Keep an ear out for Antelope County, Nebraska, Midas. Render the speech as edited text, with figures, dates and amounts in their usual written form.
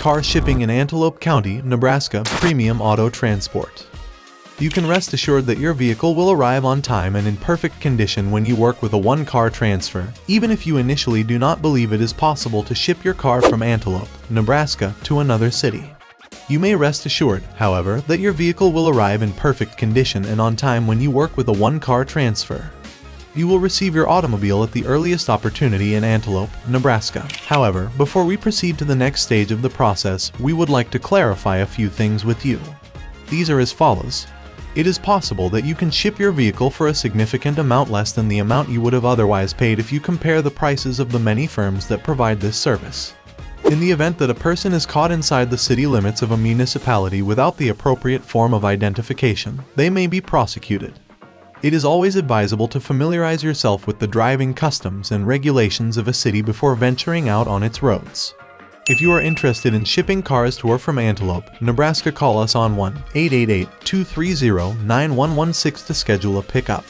car shipping in Antelope County, Nebraska Premium Auto Transport. You can rest assured that your vehicle will arrive on time and in perfect condition when you work with a one-car transfer, even if you initially do not believe it is possible to ship your car from Antelope, Nebraska to another city. You may rest assured, however, that your vehicle will arrive in perfect condition and on time when you work with a one-car transfer. You will receive your automobile at the earliest opportunity in Antelope, Nebraska. However, before we proceed to the next stage of the process, we would like to clarify a few things with you. These are as follows. It is possible that you can ship your vehicle for a significant amount less than the amount you would have otherwise paid if you compare the prices of the many firms that provide this service. In the event that a person is caught inside the city limits of a municipality without the appropriate form of identification, they may be prosecuted. It is always advisable to familiarize yourself with the driving customs and regulations of a city before venturing out on its roads. If you are interested in shipping cars to or from Antelope, Nebraska, call us on 1-888-230-9116 to schedule a pickup.